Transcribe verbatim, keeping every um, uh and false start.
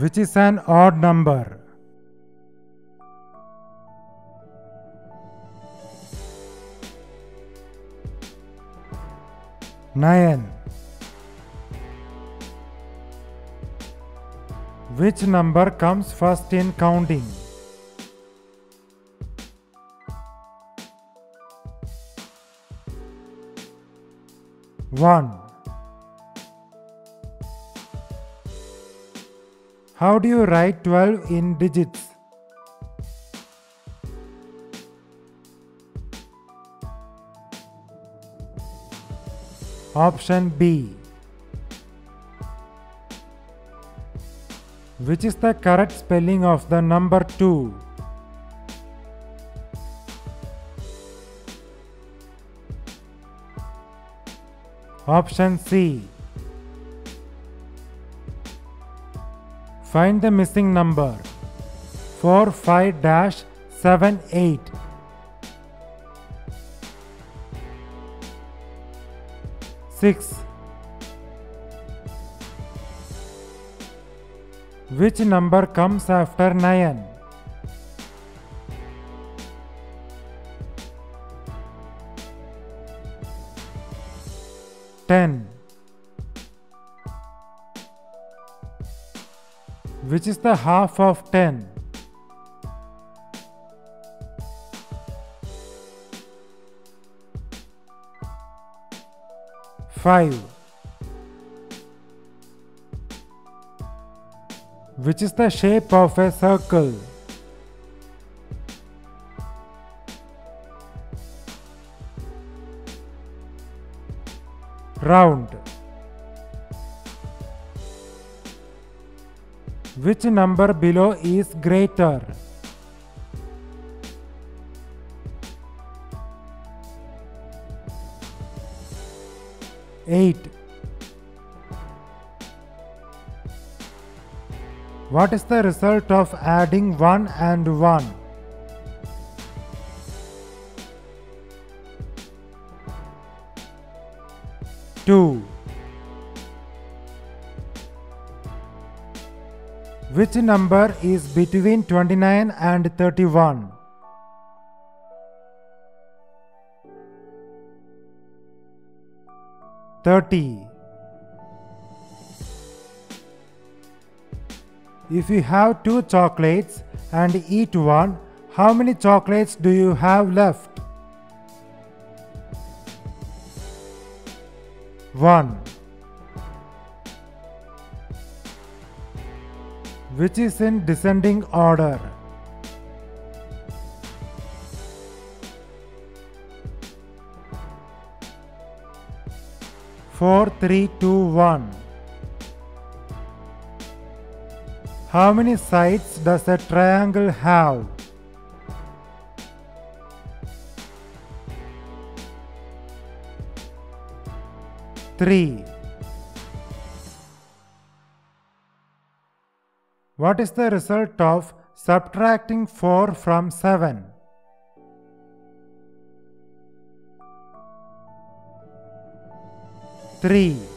which is an odd number. nine. Which number comes first in counting? one. How do you write twelve in digits? Option B. Which is the correct spelling of the number two? Option C. Find the missing number four five dash seven eight. six. Which number comes after nine? ten. Which is the half of ten? five. Which is the shape of a circle? Round. Which number below is greater? eight. What is the result of adding one and one? two. Which number is between twenty-nine and thirty-one? thirty. If you have two chocolates and eat one, how many chocolates do you have left? one. Which is in descending order? four, three, two, one. How many sides does a triangle have? three. What is the result of subtracting four from seven? three.